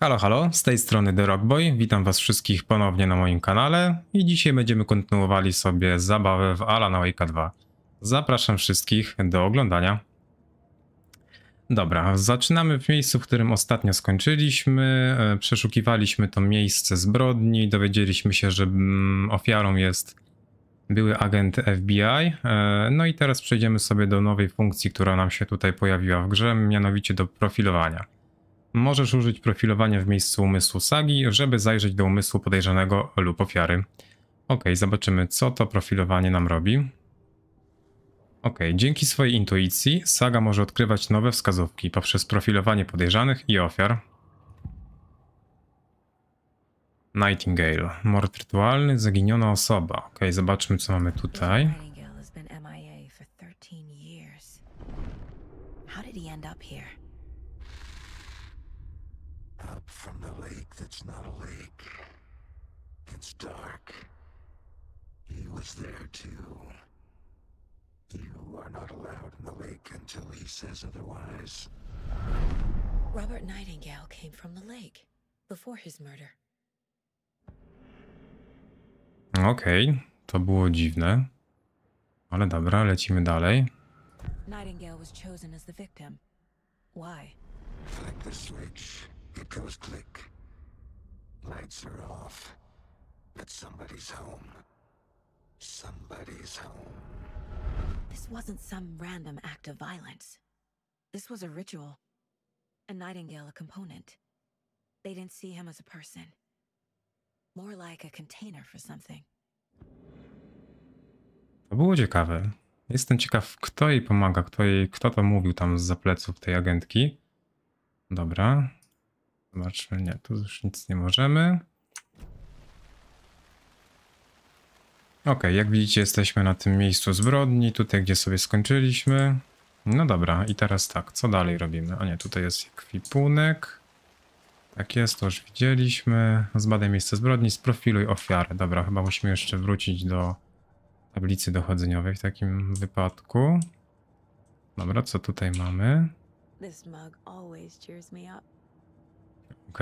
Halo, halo, z tej strony The Rockboy, witam was wszystkich ponownie na moim kanale i dzisiaj będziemy kontynuowali sobie zabawę w Alana Wake'a 2. Zapraszam wszystkich do oglądania. Dobra, zaczynamy w miejscu, w którym ostatnio skończyliśmy, przeszukiwaliśmy to miejsce zbrodni, dowiedzieliśmy się, że ofiarą jest były agent FBI, no i teraz przejdziemy sobie do nowej funkcji, która nam się tutaj pojawiła w grze, mianowicie do profilowania. Możesz użyć profilowania w miejscu umysłu Sagi, żeby zajrzeć do umysłu podejrzanego lub ofiary. Ok, zobaczymy, co to profilowanie nam robi. Ok, dzięki swojej intuicji Saga może odkrywać nowe wskazówki poprzez profilowanie podejrzanych i ofiar. Nightingale, mord rytualny, zaginiona osoba. Ok, zobaczmy, co mamy tutaj. You are not allowed in the lake until he says otherwise. Robert Nightingale came from the lake before his murder. Okej, to było dziwne. Ale dobra, lecimy dalej. Nightingale was chosen as the victim. Why? Flick the switch. It goes click. Lights are off. But somebody's home. Somebody's home. This wasn't some random act of violence. This was a ritual. A Nightingale, a component. They didn't see him as a person. More like a container for something. To było ciekawe. Jestem ciekaw, kto jej pomaga, kto to mówił tam zza pleców tej agentki. Dobra. Zobaczmy, nie, tu już nic nie możemy. Ok, jak widzicie, jesteśmy na tym miejscu zbrodni, tutaj gdzie sobie skończyliśmy. No dobra, i teraz tak, co dalej robimy? A nie, tutaj jest ekwipunek. Tak jest, to już widzieliśmy. Zbadaj miejsce zbrodni, sprofiluj ofiarę. Dobra, chyba musimy jeszcze wrócić do tablicy dochodzeniowej w takim wypadku. Dobra, co tutaj mamy? Ok,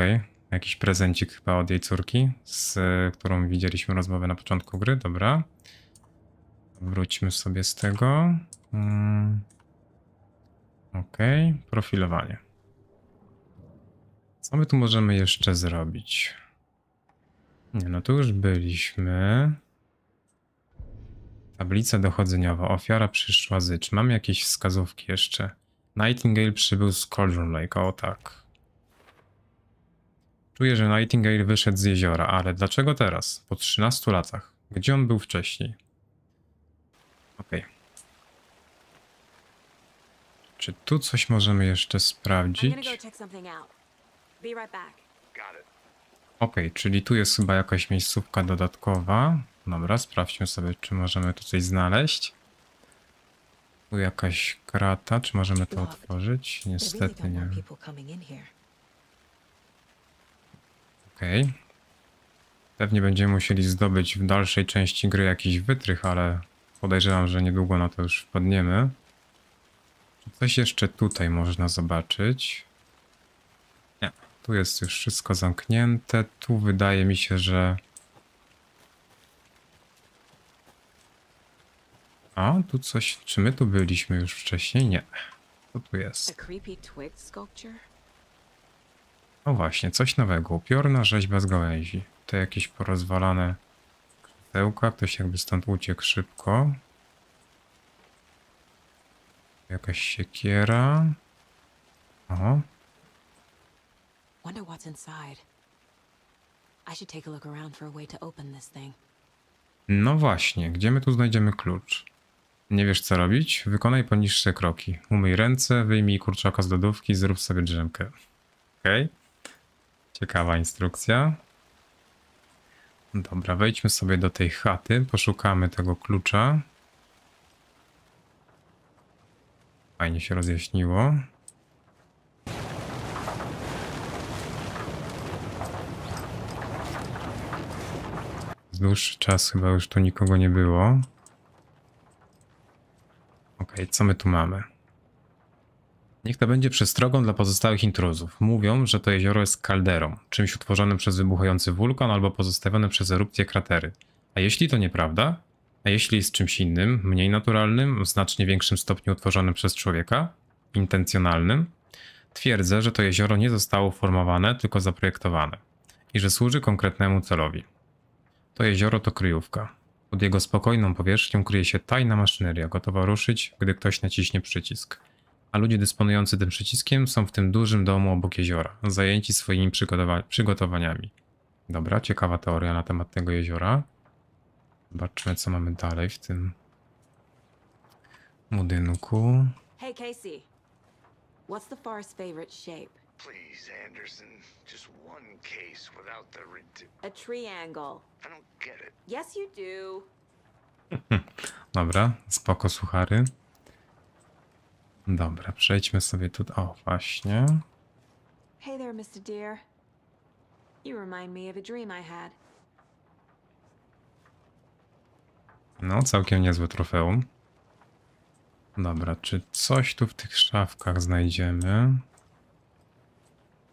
jakiś prezencik chyba od jej córki, z którą widzieliśmy rozmowę na początku gry. Dobra. Wróćmy sobie z tego. Ok, profilowanie. Co my tu możemy jeszcze zrobić? Nie, no tu już byliśmy. Tablica dochodzeniowa. Ofiara przyszła z Czy mamy jakieś wskazówki jeszcze? Nightingale przybył z Cauldron Lake. O tak. Czuję, że Nightingale wyszedł z jeziora, ale dlaczego teraz? Po 13 latach. Gdzie on był wcześniej? Okej. Czy tu coś możemy jeszcze sprawdzić? Okej, czyli tu jest chyba jakaś miejscówka dodatkowa. Dobra, sprawdźmy sobie, czy możemy tu coś znaleźć. Tu jakaś krata, czy możemy to otworzyć? Niestety nie. Okej. Pewnie będziemy musieli zdobyć w dalszej części gry jakiś wytrych, ale podejrzewam, że niedługo na to już wpadniemy. Czy coś jeszcze tutaj można zobaczyć? Nie, tu jest już wszystko zamknięte. Tu wydaje mi się, że... A, tu coś... Czy my tu byliśmy już wcześniej? Nie. Co tu jest? No właśnie, coś nowego. Upiorna rzeźba z gałęzi. To jakieś porozwalane krzesełka. Ktoś jakby stąd uciekł szybko. Jakaś siekiera. Oho. No właśnie, gdzie my tu znajdziemy klucz? Nie wiesz, co robić? Wykonaj poniższe kroki. Umyj ręce, wyjmij kurczaka z lodówki, zrób sobie drzemkę. Okej. Ciekawa instrukcja. Dobra, wejdźmy sobie do tej chaty, poszukamy tego klucza. Fajnie się rozjaśniło. Z dłuższy czas chyba już tu nikogo nie było. Okej, co my tu mamy? Niech to będzie przestrogą dla pozostałych intruzów. Mówią, że to jezioro jest kalderą, czymś utworzonym przez wybuchający wulkan albo pozostawione przez erupcję kratery. A jeśli to nieprawda? A jeśli jest czymś innym, mniej naturalnym, w znacznie większym stopniu utworzonym przez człowieka? Intencjonalnym? Twierdzę, że to jezioro nie zostało formowane, tylko zaprojektowane. I że służy konkretnemu celowi. To jezioro to kryjówka. Pod jego spokojną powierzchnią kryje się tajna maszyneria, gotowa ruszyć, gdy ktoś naciśnie przycisk. A ludzie dysponujący tym przyciskiem są w tym dużym domu obok jeziora, zajęci swoimi przygotowaniami. Dobra, ciekawa teoria na temat tego jeziora. Zobaczmy, co mamy dalej w tym budynku. Hey Casey, what's the forest's favorite shape? Please, Anderson, just one case without the a triangle. I don't get it. Yes, you do. Dobra, spoko, suchary. Dobra, przejdźmy sobie tutaj. O, właśnie. Hey there, Mr. Deer. You remind me of a dream I had. No, całkiem niezłe trofeum. Dobra, czy coś tu w tych szafkach znajdziemy?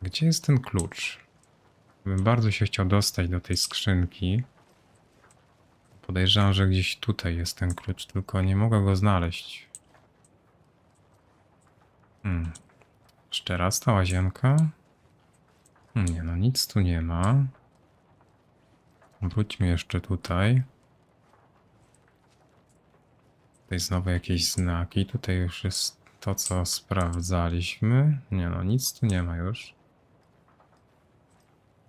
Gdzie jest ten klucz? Bym bardzo się chciał dostać do tej skrzynki. Podejrzewam, że gdzieś tutaj jest ten klucz, tylko nie mogę go znaleźć. Jeszcze raz ta łazienka. Nie no, nic tu nie ma. Wróćmy jeszcze tutaj. Tutaj znowu jakieś znaki. Tutaj już jest to, co sprawdzaliśmy. Nie no, nic tu nie ma już.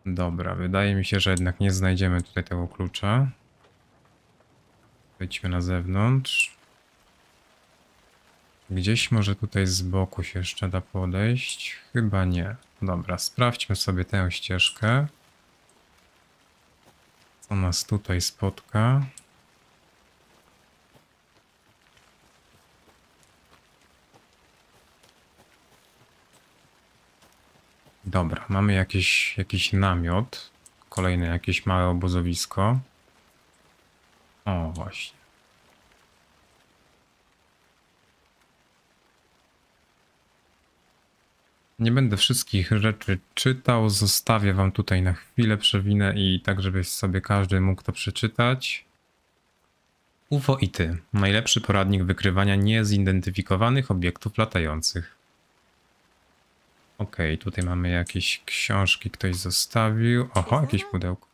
Dobra, wydaje mi się, że jednak nie znajdziemy tutaj tego klucza. Wejdźmy na zewnątrz. Gdzieś może tutaj z boku się jeszcze da podejść? Chyba nie. Dobra, sprawdźmy sobie tę ścieżkę. Co nas tutaj spotka? Dobra, mamy jakiś namiot. Kolejne jakieś małe obozowisko. O, właśnie. Nie będę wszystkich rzeczy czytał, zostawię wam tutaj na chwilę, przewinę i tak, żeby sobie każdy mógł to przeczytać. UFO i ty. Najlepszy poradnik wykrywania niezidentyfikowanych obiektów latających. Okej, tutaj mamy jakieś książki, ktoś zostawił. Oho, jakieś pudełko.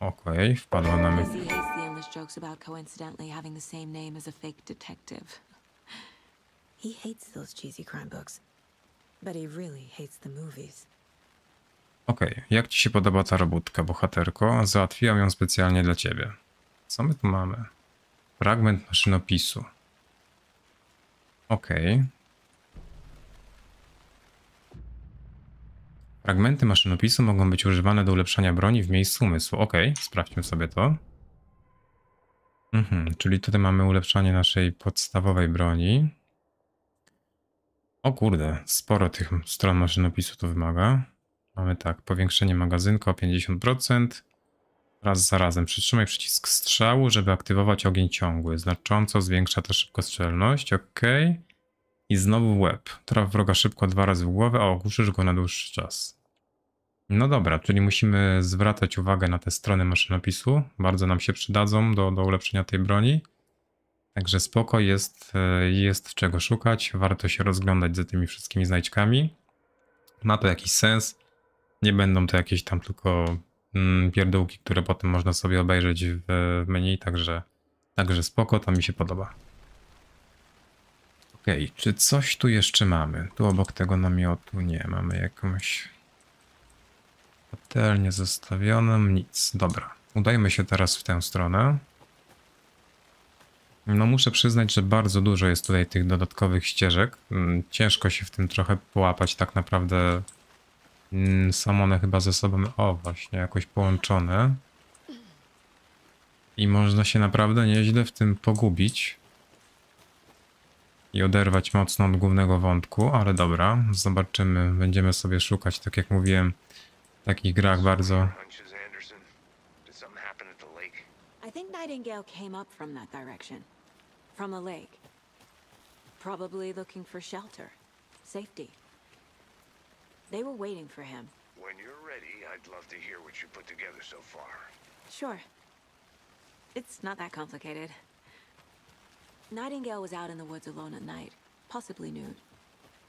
Okej, wpadła na myśl. He hates those cheesy crime books, but he really hates the movies. Okej, jak ci się podoba ta robótka, bohaterko? Załatwiłam ją specjalnie dla ciebie. Co my tu mamy? Fragment maszynopisu. Okej. Fragmenty maszynopisu mogą być używane do ulepszania broni w miejscu umysłu. Okej, sprawdźmy sobie to. Czyli tutaj mamy ulepszanie naszej podstawowej broni. O kurde, sporo tych stron maszynopisu to wymaga. Mamy tak, powiększenie magazynka o 50%. Raz za razem przytrzymaj przycisk strzału, żeby aktywować ogień ciągły. Znacząco zwiększa to szybkostrzelność. Okej. I znowu w łeb. Traf wroga szybko 2 razy w głowę, a ogłuszysz go na dłuższy czas. No dobra, czyli musimy zwracać uwagę na te strony maszynopisu. Bardzo nam się przydadzą do ulepszenia tej broni. Także spoko, jest czego szukać, warto się rozglądać za tymi wszystkimi znajdźkami. Ma to jakiś sens, nie będą to jakieś tam tylko pierdółki, które potem można sobie obejrzeć w menu, także spoko, to mi się podoba. Okej, czy coś tu jeszcze mamy? Tu obok tego namiotu nie, mamy jakąś patelnię zostawioną, nic. Dobra, udajmy się teraz w tę stronę. No muszę przyznać, że bardzo dużo jest tutaj tych dodatkowych ścieżek. Ciężko się w tym trochę połapać, tak naprawdę są one chyba ze sobą, o właśnie, jakoś połączone. I można się naprawdę nieźle w tym pogubić. I oderwać mocno od głównego wątku, ale dobra, zobaczymy, będziemy sobie szukać, tak jak mówiłem, w takich grach bardzo... I think Nightingale came up from that direction. from the lake. Probably looking for shelter, safety. They were waiting for him. When you're ready, I'd love to hear what you put together so far. Sure. It's not that complicated. Nightingale was out in the woods alone at night, possibly nude.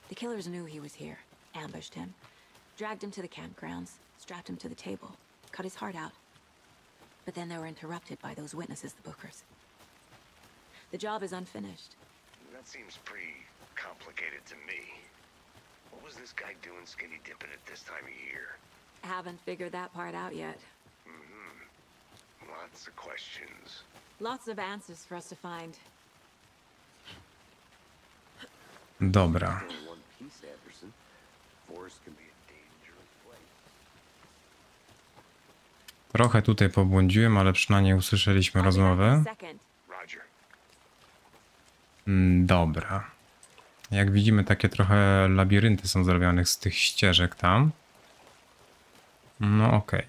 The killers knew he was here, ambushed him, dragged him to the campgrounds, strapped him to the table, cut his heart out. But then they were interrupted by those witnesses, the Bookers. The job is unfinished. That seems pretty complicated to me. What was this guy doing skinny dipping at this time of year? I haven't figured that part out yet. Mm-hmm. Lots of questions. Lots of answers for us to find. Dobra. Trochę tutaj pobłądziłem, ale przynajmniej usłyszeliśmy rozmowę. Dobra. Jak widzimy, takie trochę labirynty są zrobione z tych ścieżek tam. No okej.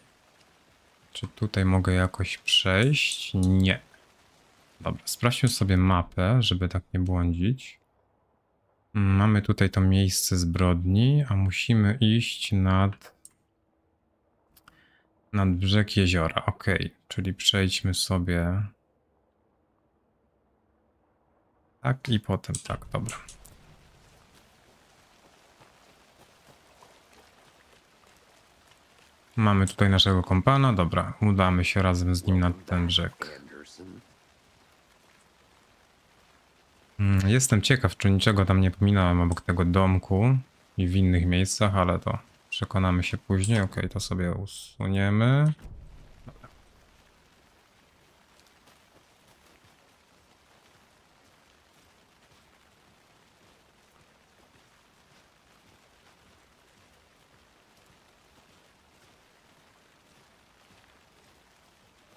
Czy tutaj mogę jakoś przejść? Nie. Dobra, sprawdźmy sobie mapę, żeby tak nie błądzić. Mamy tutaj to miejsce zbrodni, a musimy iść nad brzeg jeziora. Okej, czyli przejdźmy sobie... Tak i potem tak, dobra. Mamy tutaj naszego kompana, dobra, udamy się razem z nim nad ten brzeg. Jestem ciekaw, czy niczego tam nie pominąłem obok tego domku i w innych miejscach, ale to przekonamy się później. Okej, to sobie usuniemy. Dobra.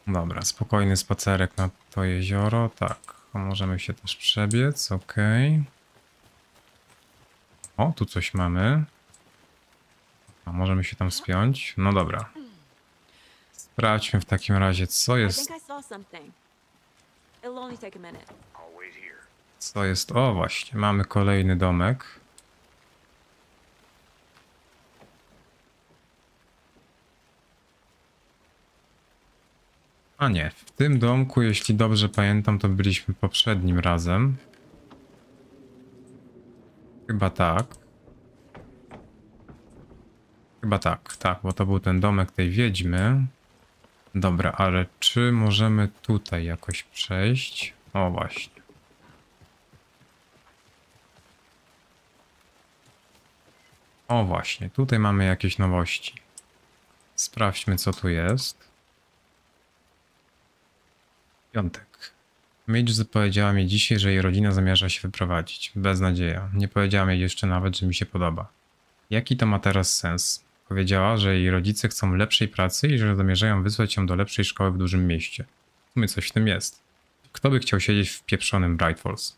Dobra, spokojny spacerek na to jezioro, tak. Możemy się też przebiec, okej. O, tu coś mamy. A możemy się tam spiąć. No dobra. Sprawdźmy w takim razie, co jest. O, właśnie, mamy kolejny domek. A nie, w tym domku, jeśli dobrze pamiętam, to byliśmy poprzednim razem. Chyba tak. Chyba tak, tak, bo to był ten domek tej wiedźmy. Dobra, ale czy możemy tutaj jakoś przejść? O właśnie. O właśnie, tutaj mamy jakieś nowości. Sprawdźmy, co tu jest. Piątek. Midge powiedziała mi dzisiaj, że jej rodzina zamierza się wyprowadzić. Beznadzieja. Nie powiedziała mi jeszcze nawet, że mi się podoba. Jaki to ma teraz sens? Powiedziała, że jej rodzice chcą lepszej pracy i że zamierzają wysłać ją do lepszej szkoły w dużym mieście. W sumie coś w tym jest. Kto by chciał siedzieć w pieprzonym Bright Falls?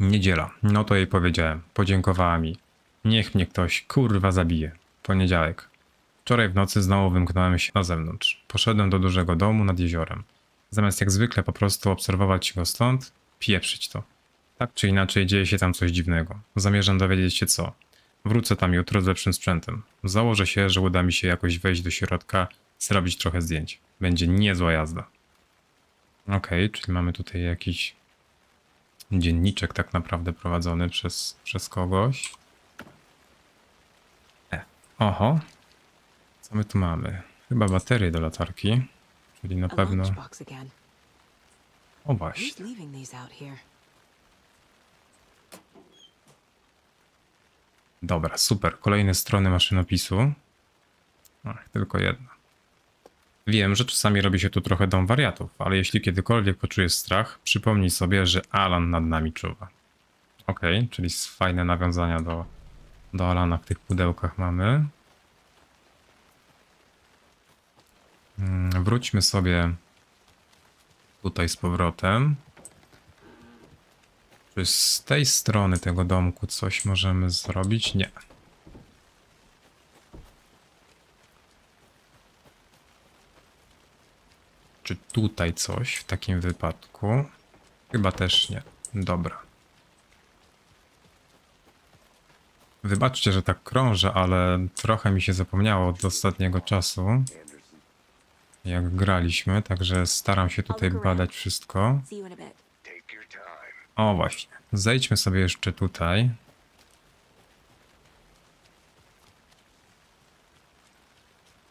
Niedziela. No to jej powiedziałem. Podziękowała mi. Niech mnie ktoś kurwa zabije. Poniedziałek. Wczoraj w nocy znowu wymknąłem się na zewnątrz. Poszedłem do dużego domu nad jeziorem. Zamiast jak zwykle po prostu obserwować go stąd, pieprzyć to. Tak czy inaczej dzieje się tam coś dziwnego. Zamierzam dowiedzieć się co. Wrócę tam jutro z lepszym sprzętem. Założę się, że uda mi się jakoś wejść do środka, zrobić trochę zdjęć. Będzie niezła jazda. Okej, czyli mamy tutaj jakiś dzienniczek tak naprawdę prowadzony przez kogoś. Oho. Co my tu mamy? Chyba baterie do latarki, czyli na pewno... O właśnie. Dobra, super. Kolejne strony maszynopisu. Ach, tylko jedna. Wiem, że czasami robi się tu trochę dom wariatów, ale jeśli kiedykolwiek poczujesz strach, przypomnij sobie, że Alan nad nami czuwa. Okej, czyli fajne nawiązania do Alana w tych pudełkach mamy. Wróćmy sobie tutaj z powrotem. Czy z tej strony tego domku coś możemy zrobić? Nie. Czy tutaj coś w takim wypadku? Chyba też nie. Dobra. Wybaczcie, że tak krążę, ale trochę mi się zapomniało od ostatniego czasu, jak graliśmy, także staram się tutaj badać wszystko. O właśnie, zejdźmy sobie jeszcze tutaj.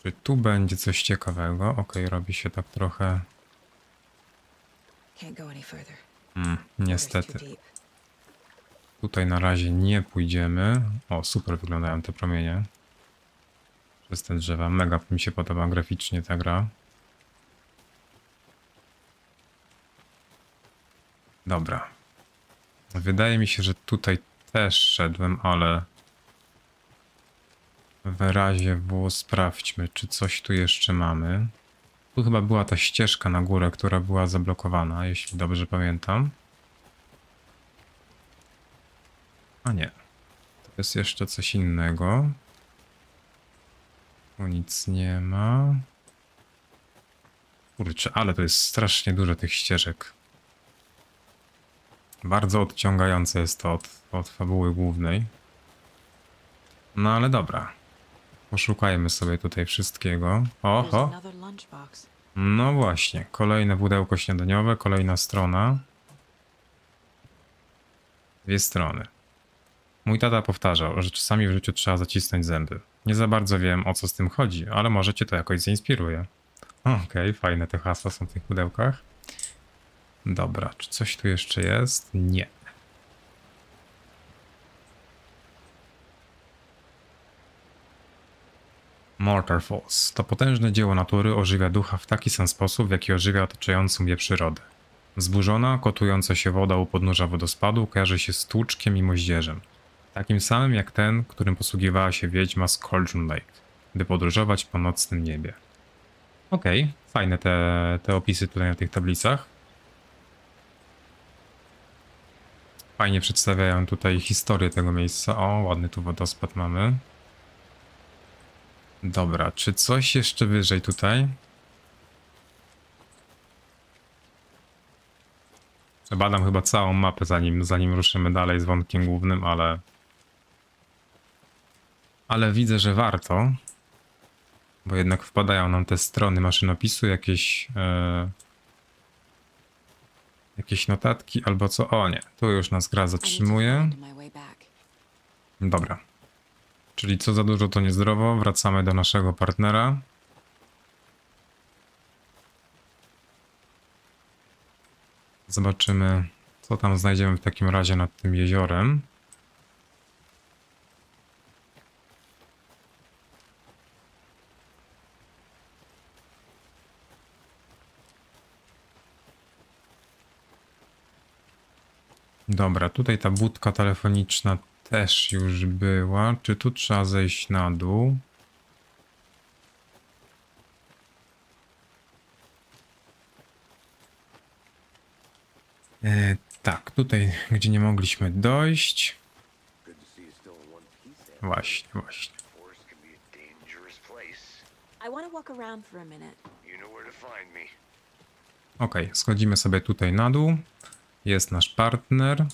Czy tu będzie coś ciekawego? Okej, robi się tak trochę... niestety. Tutaj na razie nie pójdziemy. O, super wyglądają te promienie. Przez te drzewa. Mega mi się podoba graficznie ta gra. Dobra. Wydaje mi się, że tutaj też szedłem, ale... wyraźnie było, sprawdźmy, czy coś tu jeszcze mamy. Tu chyba była ta ścieżka na górę, która była zablokowana, jeśli dobrze pamiętam. A nie. To jest jeszcze coś innego. Tu nic nie ma. Kurczę, ale to jest strasznie dużo tych ścieżek. Bardzo odciągające jest to od fabuły głównej. No ale dobra. Poszukajmy sobie tutaj wszystkiego. Oho. No właśnie. Kolejne pudełko śniadaniowe. Kolejna strona. Dwie strony. Mój tata powtarzał, że czasami w życiu trzeba zacisnąć zęby. Nie za bardzo wiem, o co z tym chodzi, ale może cię to jakoś zainspiruje. Okej, fajne te hasła są w tych pudełkach. Dobra, czy coś tu jeszcze jest? Nie. Mortar Falls to potężne dzieło natury, ożywia ducha w taki sam sposób, w jaki ożywia otaczającą je przyrodę. Zburzona, kotująca się woda u podnóża wodospadu kojarzy się z tłuczkiem i moździerzem. Takim samym jak ten, którym posługiwała się wiedźma z Cauldron Lake, by podróżować po nocnym niebie. Okej, fajne te opisy tutaj na tych tablicach. Fajnie przedstawiają tutaj historię tego miejsca. O, ładny tu wodospad mamy. Dobra, czy coś jeszcze wyżej tutaj? Badam chyba całą mapę, zanim ruszymy dalej z wątkiem głównym, ale... ale widzę, że warto. Bo jednak wpadają nam te strony maszynopisu, jakieś... jakieś notatki albo co? O nie, tu już nas gra zatrzymuje. Dobra. Czyli co za dużo, to niezdrowo. Wracamy do naszego partnera. Zobaczymy, co tam znajdziemy w takim razie nad tym jeziorem. Dobra, tutaj ta budka telefoniczna też już była. Czy tu trzeba zejść na dół? Tak, tutaj, gdzie nie mogliśmy dojść. Właśnie, właśnie. Okej, schodzimy sobie tutaj na dół. Jest nasz partner.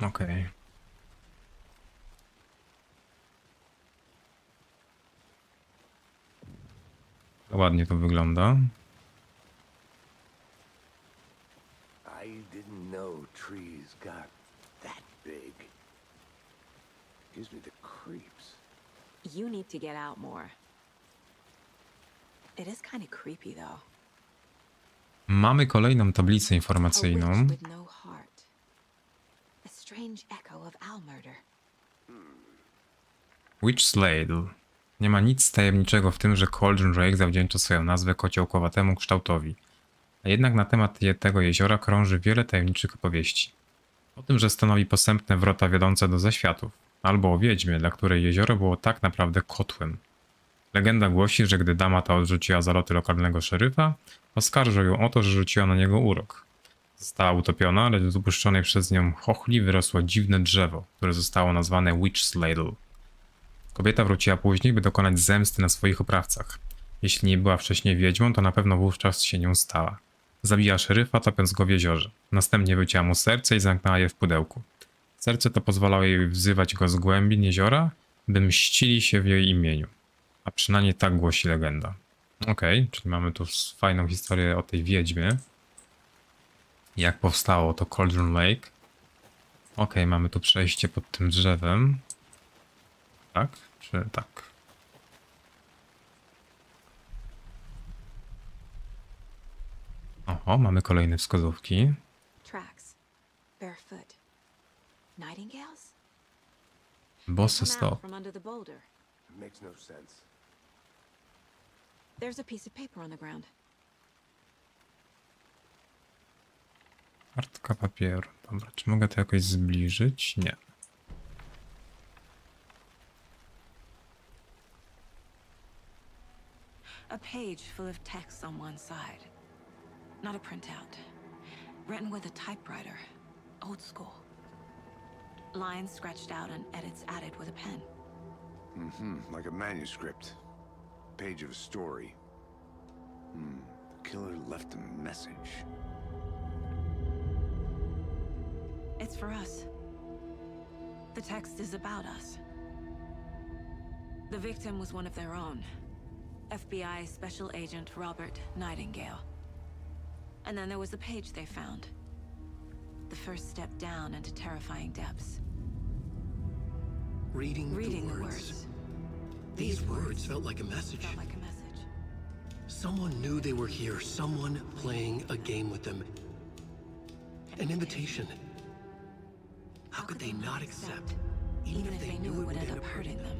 Okej. Ładnie to wygląda. Mamy kolejną tablicę informacyjną. Witch's Ladle. Nie ma nic tajemniczego w tym, że Cauldron Lake zawdzięcza swoją nazwę kociołkowatemu kształtowi. A jednak na temat tego jeziora krąży wiele tajemniczych opowieści. O tym, że stanowi posępne wrota wiodące do zaświatów. Albo o wiedźmie, dla której jezioro było tak naprawdę kotłem. Legenda głosi, że gdy dama ta odrzuciła zaloty lokalnego szeryfa, oskarżył ją o to, że rzuciła na niego urok. Została utopiona, lecz z upuszczonej przez nią chochli wyrosło dziwne drzewo, które zostało nazwane Witch's Ladle. Kobieta wróciła później, by dokonać zemsty na swoich oprawcach. Jeśli nie była wcześniej wiedźmą, to na pewno wówczas się nią stała. Zabija szeryfa, topiąc go w jeziorze. Następnie wycięła mu serce i zamknęła je w pudełku. Serce to pozwalało jej wzywać go z głębin jeziora, by mścili się w jej imieniu. A przynajmniej tak głosi legenda. Okej, czyli mamy tu fajną historię o tej wiedźmie. Jak powstało to Cauldron Lake. Okej, mamy tu przejście pod tym drzewem. Tak? Czy tak? Oho, mamy kolejne wskazówki. Bosy stop. Kartka papieru. Dobra, czy mogę to jakoś zbliżyć? Nie. A page full of text on one side. Not a printout. Written with a typewriter. Old school. Lines scratched out and edits added with a pen. Like a manuscript. Page of a story. The killer left a message. It's for us. The text is about us. The victim was one of their own. FBI Special Agent Robert Nightingale. And then there was the page they found. The first step down into terrifying depths. Reading the words. These words felt like a message. Someone knew they were here. Someone playing a game with them. An invitation. How could they not accept, even if they knew it would end up hurting them?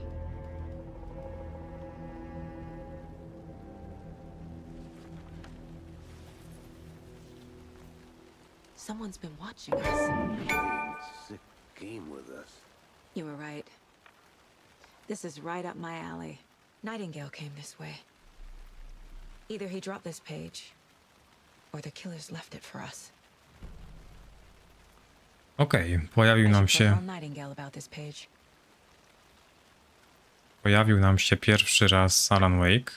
Someone's been watching us. Sick game with us. You were right. This is right up my alley. Nightingale came this way. Either he dropped this page, or the killers left it for us. Okej, pojawił nam się pierwszy raz Alan Wake.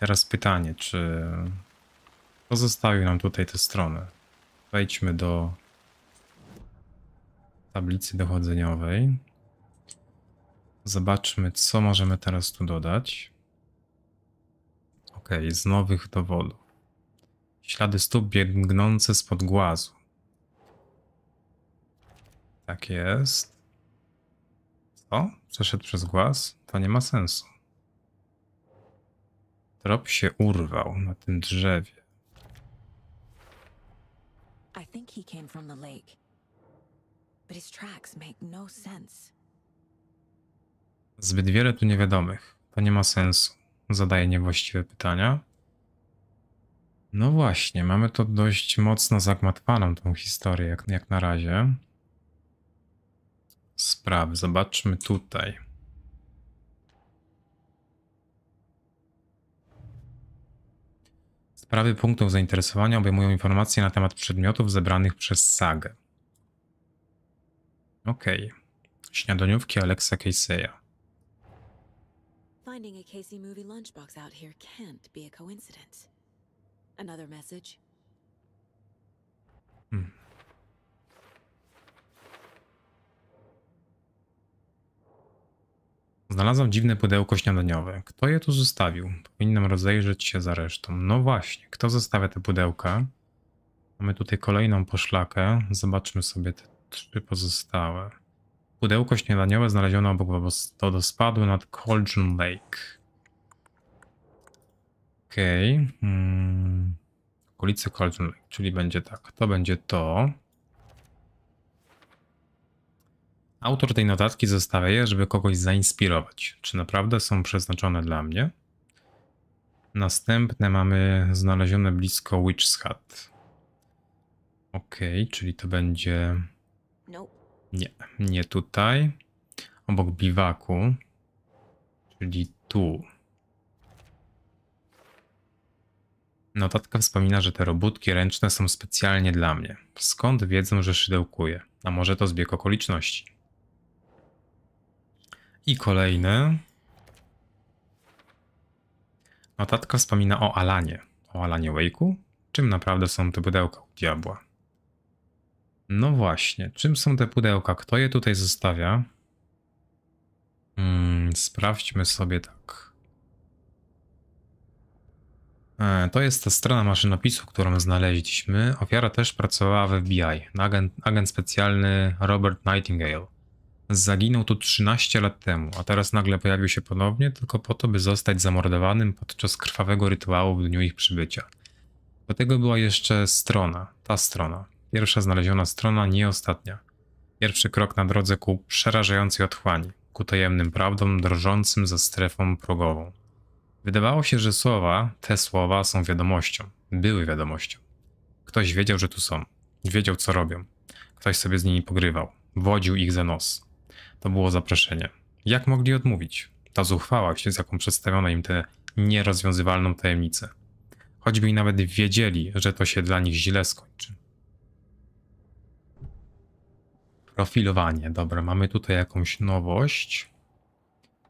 Teraz pytanie, czy pozostawił nam tutaj tę stronę? Wejdźmy do tablicy dochodzeniowej. Zobaczmy, co możemy teraz tu dodać. Okej, z nowych dowodów. Ślady stóp biegnące spod głazu. Tak jest. Co? Przeszedł przez głaz? To nie ma sensu. Trop się urwał na tym drzewie. I think he came from the lake. But his tracks make no sense. Zbyt wiele tu niewiadomych. To nie ma sensu. Zadaję niewłaściwe pytania. No właśnie, mamy to dość mocno zagmatwaną tą historię, jak na razie. Sprawy. Zobaczmy tutaj. Sprawy punktów zainteresowania obejmują informacje na temat przedmiotów zebranych przez Sagę. Okej. Śniadaniówki Alexa Caseya. Finding a Casey movie lunchbox out here can't be a coincidence. Another message. Znalazłam dziwne pudełko śniadaniowe. Kto je tu zostawił? Powinnam rozejrzeć się za resztą. No właśnie, kto zostawia te pudełka? Mamy tutaj kolejną poszlakę. Zobaczmy sobie te trzy pozostałe. Pudełko śniadaniowe znaleziono obok wodospadu nad Cauldron Lake. Okej. Okolice Cauldron Lake, czyli będzie tak. To będzie to. Autor tej notatki zostawia je, żeby kogoś zainspirować. Czy naprawdę są przeznaczone dla mnie? Następne mamy znalezione blisko Witch's Hut. Okej, czyli to będzie... Nie, nie tutaj. Obok biwaku. Czyli tu. Notatka wspomina, że te robótki ręczne są specjalnie dla mnie. Skąd wiedzą, że szydełkuję? A może to zbieg okoliczności? I kolejny. Notatka wspomina o Alanie. O Alanie Wake'u? Czym naprawdę są te pudełka u diabła? No właśnie, czym są te pudełka? Kto je tutaj zostawia? Sprawdźmy sobie tak. To jest ta strona maszynopisu, którą znaleźliśmy. Ofiara też pracowała w FBI. Agent specjalny Robert Nightingale. Zaginął tu 13 lat temu, a teraz nagle pojawił się ponownie tylko po to, by zostać zamordowanym podczas krwawego rytuału w dniu ich przybycia. Do tego była jeszcze strona, ta strona. Pierwsza znaleziona strona, nie ostatnia. Pierwszy krok na drodze ku przerażającej otchłani, ku tajemnym prawdom drżącym za strefą progową. Wydawało się, że słowa, te słowa są wiadomością, były wiadomością. Ktoś wiedział, że tu są, wiedział co robią. Ktoś sobie z nimi pogrywał, wodził ich za nos. To było zaproszenie. Jak mogli odmówić? Ta zuchwałość, z jaką przedstawiono im tę nierozwiązywalną tajemnicę. Choćby i nawet wiedzieli, że to się dla nich źle skończy. Profilowanie. Dobra, mamy tutaj jakąś nowość.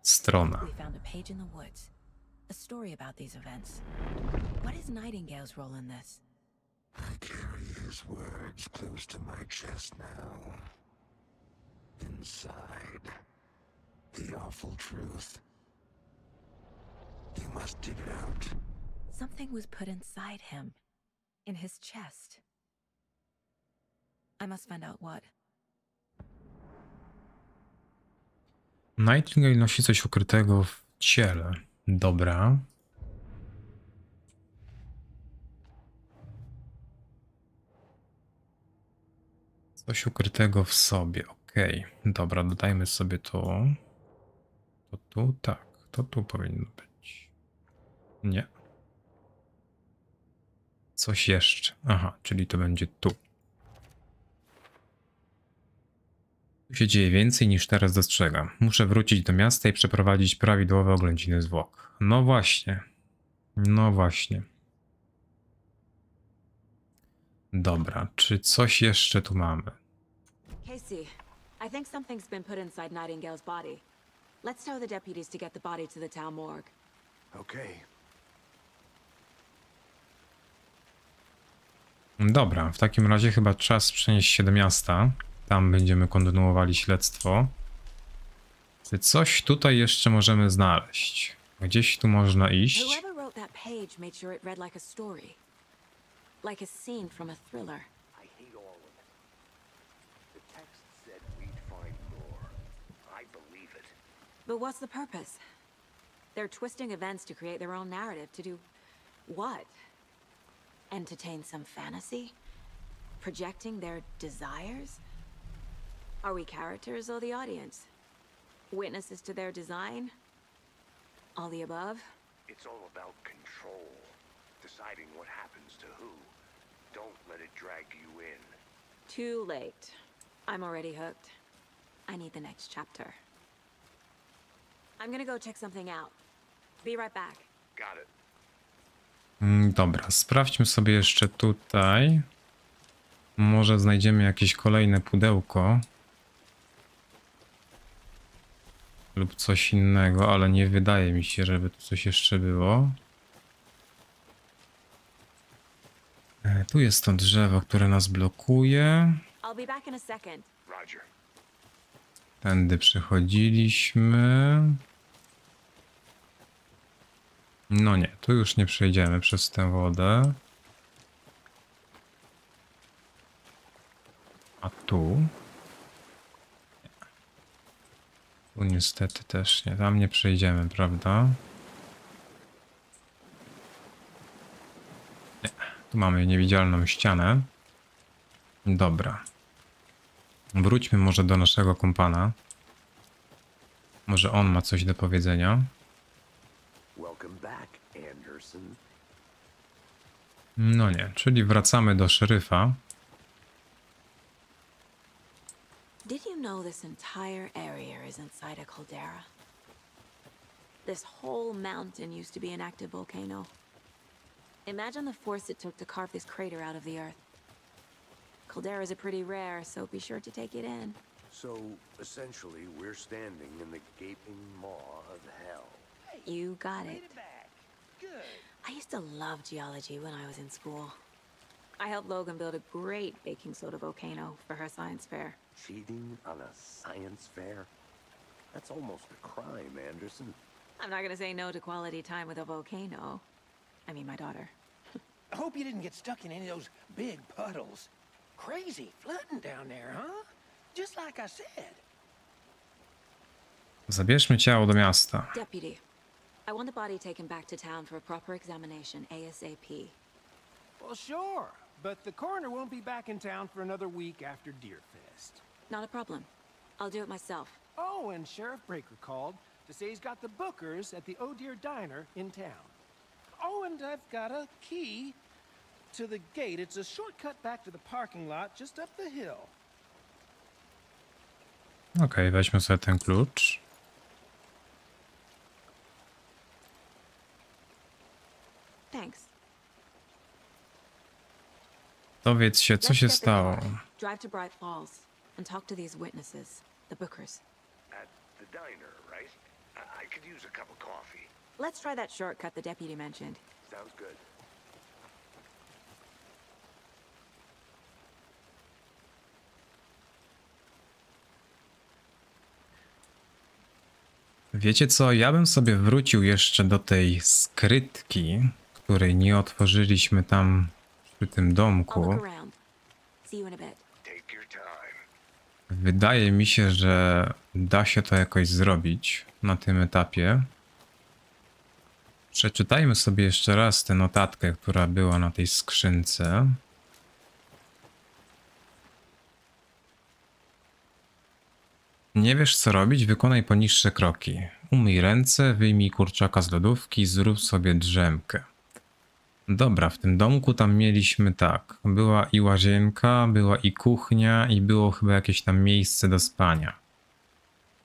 Strona. Inside the awful truth. You must dig it out. Something was put inside him, in his chest. I must find out what. Nightingale nosi coś ukrytego w ciele. Dobra. Coś ukrytego w sobie. Okej, dobra, dodajmy sobie to. To tu, tak, to tu powinno być. Nie. Coś jeszcze. Aha, czyli to będzie tu. Tu się dzieje więcej niż teraz dostrzegam. Muszę wrócić do miasta i przeprowadzić prawidłowe oględziny zwłok. No właśnie. No właśnie. Dobra, czy coś jeszcze tu mamy? Casey. I think something's been put inside Nightingale's body. Let's tell the deputies to get the body to the town morgue. Okay. Dobra, w takim razie chyba czas przenieść się do miasta. Tam będziemy kontynuowali śledztwo. Czy coś tutaj jeszcze możemy znaleźć? Gdzieś tu można iść. Whoever wrote that page made sure it read like a story. Like a scene from a thriller. But what's the purpose? They're twisting events to create their own narrative. To do what? Entertain some fantasy? Projecting their desires? Are we characters or the audience? Witnesses to their design? All the above? It's all about control. Deciding what happens to who. Don't let it drag you in. Too late. I'm already hooked. I need the next chapter. I'm gonna go check something out. Be right back. Got it. Dobra, sprawdźmy sobie jeszcze tutaj. Może znajdziemy jakieś kolejne pudełko. Lub coś innego, ale nie wydaje mi się, żeby tu coś jeszcze było. Tu jest to drzewo, które nas blokuje. I'll be back in a second. Roger. Tędy przechodziliśmy. No nie, tu już nie przejdziemy przez tę wodę. A tu? Nie. Tu niestety też nie, tam nie przejdziemy, prawda? Nie. Tu mamy niewidzialną ścianę. Dobra. Wróćmy może do naszego kompana. Może on ma coś do powiedzenia. No nie, czyli wracamy do szeryfa. Did you know this entire area is inside a caldera? This whole mountain used to be an active volcano. Imagine the force it took to carve this crater out of the earth. Caldera is pretty rare, so be sure to take it in. So, essentially, we're standing in the gaping maw of hell. You got it. Good. I used to love geology when I was in school. I helped Logan build a great baking soda volcano for her science fair. Cheating on a science fair? That's almost a crime, Anderson. I'm not gonna say no to quality time with a volcano. I mean, my daughter. I hope you didn't get stuck in any of those big puddles. Crazy flooding down there, huh? Just like I said. Zabierzmy ciało do miasta. Deputy, I want the body taken back to town for a proper examination ASAP. Well, sure, but the coroner won't be back in town for another week after Deerfest. Not a problem. I'll do it myself. Oh, and Sheriff Breaker called to say he's got the Bookers at the O Deer Diner in town. Oh, and I've got a key to the gate. It's a shortcut back to the parking lot just up the hill. Okej, weźmy sobie ten klucz. Thanks. Dowiedz się, co się stało. Drive to Bright Falls and talk to these witnesses, the Bookers. At the diner, right? I could use a cup of coffee. Let's try that shortcut the deputy mentioned. Sounds good. Wiecie co, ja bym sobie wrócił jeszcze do tej skrytki, której nie otworzyliśmy tam przy tym domku. Wydaje mi się, że da się to jakoś zrobić na tym etapie. Przeczytajmy sobie jeszcze raz tę notatkę, która była na tej skrzynce. Nie wiesz co robić? Wykonaj poniższe kroki. Umyj ręce, wyjmij kurczaka z lodówki, zrób sobie drzemkę. Dobra, w tym domku tam mieliśmy tak. Była i łazienka, była i kuchnia i było chyba jakieś tam miejsce do spania.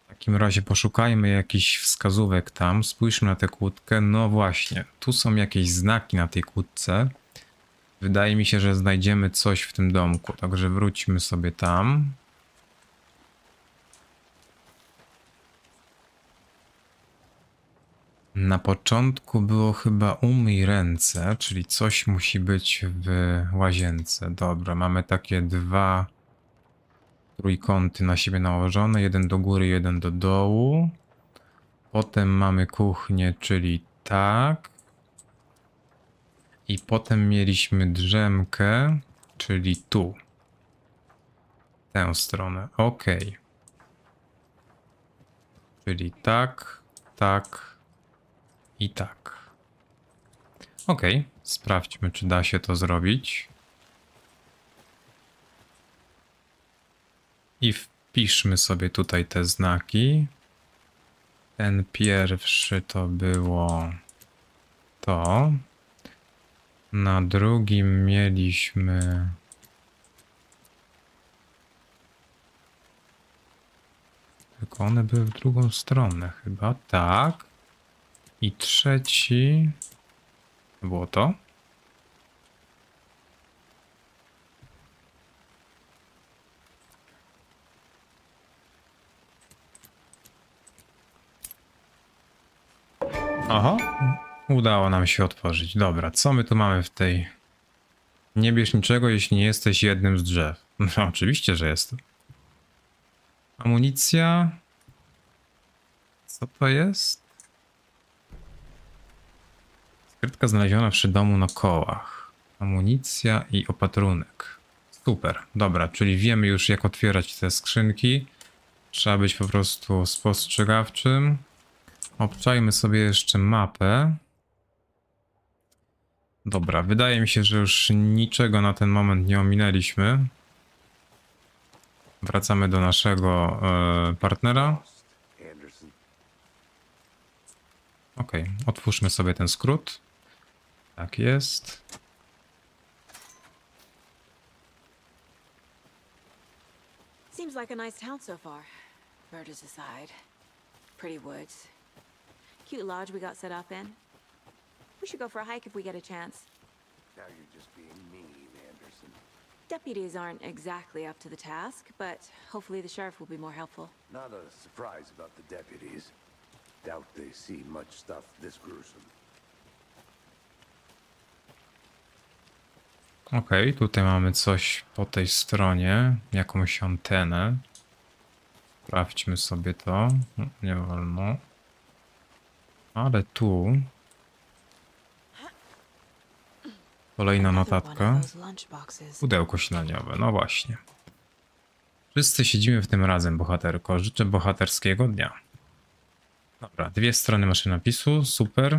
W takim razie poszukajmy jakichś wskazówek tam. Spójrzmy na tę kłódkę. No właśnie, tu są jakieś znaki na tej kłódce. Wydaje mi się, że znajdziemy coś w tym domku. Także wróćmy sobie tam. Na początku było chyba umyj ręce, czyli coś musi być w łazience. Dobra, mamy takie dwa trójkąty na siebie nałożone. Jeden do góry, jeden do dołu. Potem mamy kuchnię, czyli tak. I potem mieliśmy drzemkę, czyli tu. Tę stronę, ok. Czyli tak, tak. I tak. Ok, sprawdźmy, czy da się to zrobić. I wpiszmy sobie tutaj te znaki. Ten pierwszy to było to. Na drugim mieliśmy... Tylko one były w drugą stronę chyba, tak. I trzeci... Było to? Oho, udało nam się otworzyć. Dobra, co my tu mamy w tej... Nie bierz niczego, jeśli nie jesteś jednym z drzew. No, oczywiście, że jest. Amunicja... Co to jest? Skrytka znaleziona przy domu na kołach. Amunicja i opatrunek. Super, dobra, czyli wiemy już jak otwierać te skrzynki. Trzeba być po prostu spostrzegawczym. Obczajmy sobie jeszcze mapę. Dobra, wydaje mi się, że już niczego na ten moment nie ominęliśmy. Wracamy do naszego partnera. Ok, otwórzmy sobie ten skrót. Tak jest. Seems like a nice town so far. Murders aside, pretty woods. Cute lodge we got set up in. We should go for a hike if we get a chance. Now you're just being mean, Anderson. Deputies aren't exactly up to the task, but hopefully the sheriff will be more helpful. Not a surprise about the deputies. Doubt they see much stuff this gruesome. Okej, tutaj mamy coś po tej stronie, jakąś antenę. Sprawdźmy sobie to. Nie wolno. Ale tu... Kolejna notatka. Pudełko śniadaniowe, no właśnie. Wszyscy siedzimy w tym razem, bohaterko. Życzę bohaterskiego dnia. Dobra, 2 strony maszyny napisu, super.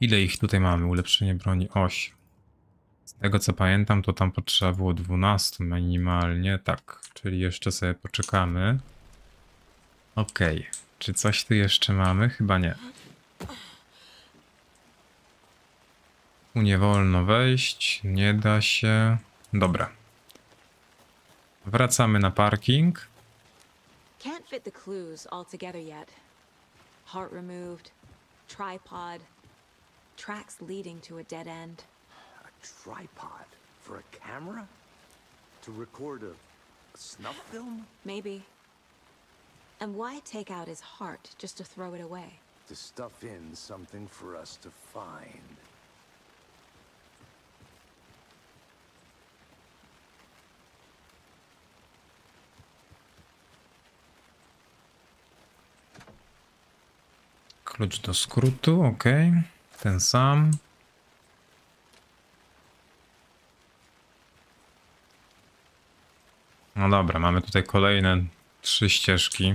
Ile ich tutaj mamy? Ulepszenie broni 8. Z tego co pamiętam, to tam potrzeba było 12 minimalnie, tak. Czyli jeszcze sobie poczekamy. Okej, czy coś tu jeszcze mamy? Chyba nie. Tu nie wolno wejść, nie da się. Dobra. Wracamy na parking. Can't fit the clues all together yet. Heart removed, tripod, tracks leading to a dead end. A tripod for a camera? To record a snuff film? Maybe. And why take out his heart just to throw it away? To stuff in something for us to find. Klucz do skrótu, ok, ten sam. No dobra, mamy tutaj kolejne 3 ścieżki.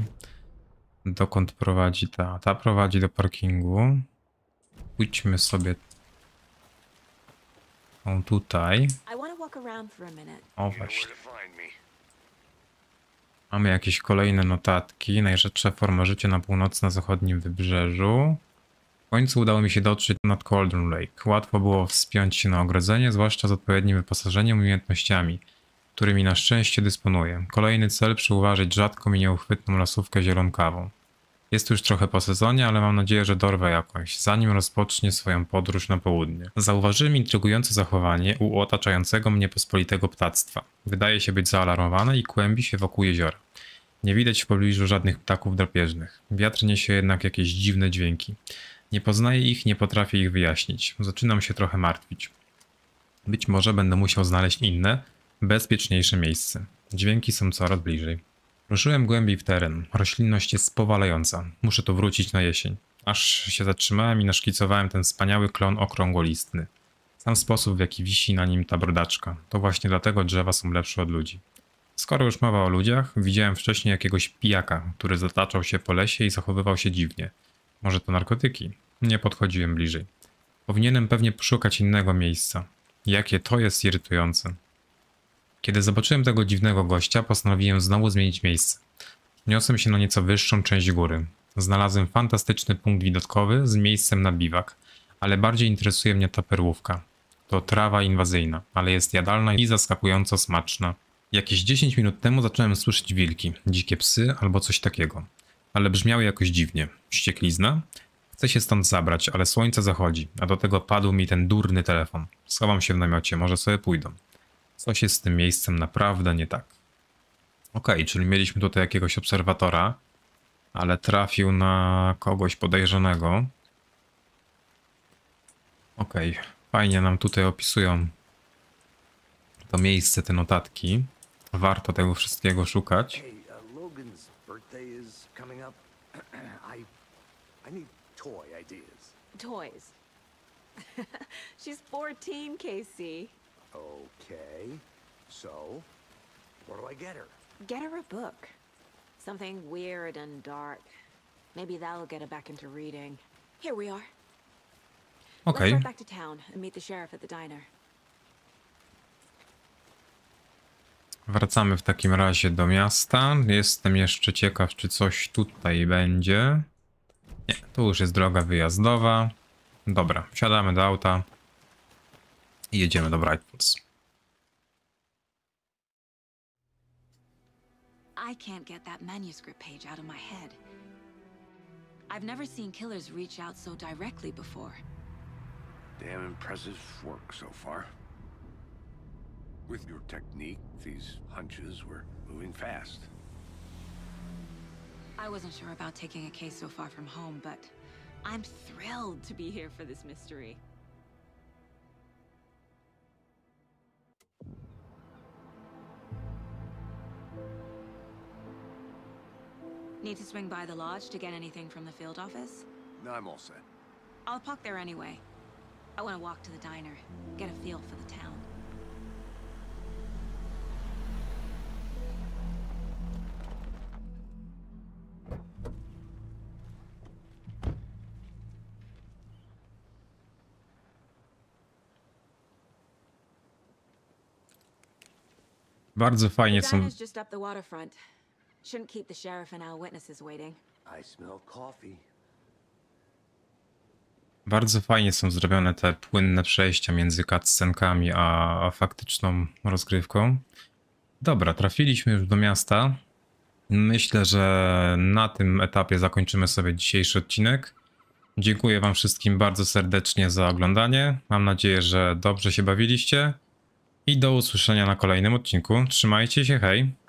Dokąd prowadzi ta? Ta prowadzi do parkingu. Pójdźmy sobie tutaj. O właśnie. Mamy jakieś kolejne notatki. Najrzedsza forma życia na północno-zachodnim wybrzeżu. W końcu udało mi się dotrzeć nad Cauldron Lake. Łatwo było wspiąć się na ogrodzenie, zwłaszcza z odpowiednim wyposażeniem i umiejętnościami, którymi na szczęście dysponuję. Kolejny cel: przyuważyć rzadką i nieuchwytną lasówkę zielonkawą. Jest już trochę po sezonie, ale mam nadzieję, że dorwę jakąś, zanim rozpocznie swoją podróż na południe. Zauważyłem intrygujące zachowanie u otaczającego mnie pospolitego ptactwa. Wydaje się być zaalarmowane i kłębi się wokół jeziora. Nie widać w pobliżu żadnych ptaków drapieżnych. Wiatr niesie jednak jakieś dziwne dźwięki. Nie poznaję ich, nie potrafię ich wyjaśnić. Zaczynam się trochę martwić. Być może będę musiał znaleźć inne, bezpieczniejsze miejsce. Dźwięki są coraz bliżej. Ruszyłem głębiej w teren. Roślinność jest powalająca. Muszę tu wrócić na jesień. Aż się zatrzymałem i naszkicowałem ten wspaniały klon okrągłolistny. Sam sposób, w jaki wisi na nim ta brodaczka. To właśnie dlatego drzewa są lepsze od ludzi. Skoro już mowa o ludziach, widziałem wcześniej jakiegoś pijaka, który zataczał się po lesie i zachowywał się dziwnie. Może to narkotyki? Nie podchodziłem bliżej. Powinienem pewnie poszukać innego miejsca. Jakie to jest irytujące. Kiedy zobaczyłem tego dziwnego gościa, postanowiłem znowu zmienić miejsce. Niosłem się na nieco wyższą część góry. Znalazłem fantastyczny punkt widokowy z miejscem na biwak, ale bardziej interesuje mnie ta perłówka. To trawa inwazyjna, ale jest jadalna i zaskakująco smaczna. Jakieś 10 minut temu zacząłem słyszeć wilki, dzikie psy albo coś takiego. Ale brzmiały jakoś dziwnie. Wścieklizna? Chcę się stąd zabrać, ale słońce zachodzi, a do tego padł mi ten durny telefon. Schowam się w namiocie, może sobie pójdą. Coś jest z tym miejscem naprawdę nie tak. Okej, czyli mieliśmy tutaj jakiegoś obserwatora, ale trafił na kogoś podejrzanego. Okej, fajnie nam tutaj opisują to miejsce, te notatki. Warto tego wszystkiego szukać. Toys. She's 14, Casey. Okay, so what do I get her? Get her a book. Something weird and dark. Maybe that'll get her back into reading. Here we are. Okay. Let's go back to town and meet the sheriff at the diner. Wracamy w takim razie do miasta. Jestem jeszcze ciekaw, czy coś tutaj będzie. Nie, tu już jest droga wyjazdowa. Dobra, wsiadamy do auta. I jedziemy do Bright Falls. I can't get that manuscript page out of my head. I've never seen killers reach out so directly before. Damn impressive work so far. With your technique, these hunches were moving fast. I wasn't sure about taking a case so far from home, but I'm thrilled to be here for this mystery. Need to swing by the lodge to get anything from the field office? No, I'm all set. I'll park there anyway. I want to walk to the diner, get a feel for the town. Bardzo fajnie są. Shouldn't keep the sheriff and our witnesses waiting. I smell coffee. Bardzo fajnie są zrobione te płynne przejścia między cutscenkami a faktyczną rozgrywką. Dobra, trafiliśmy już do miasta. Myślę, że na tym etapie zakończymy sobie dzisiejszy odcinek. Dziękuję wam wszystkim bardzo serdecznie za oglądanie. Mam nadzieję, że dobrze się bawiliście. I do usłyszenia na kolejnym odcinku. Trzymajcie się, hej!